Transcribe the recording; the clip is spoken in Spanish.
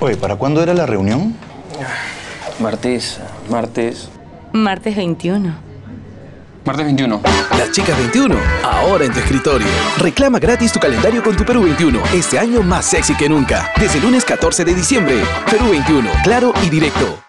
Oye, ¿para cuándo era la reunión? Martes 21. Martes 21. Las Chicas 21, ahora en tu escritorio. Reclama gratis tu calendario con tu Perú21. Este año más sexy que nunca. Desde el lunes 14 de diciembre. Perú21, claro y directo.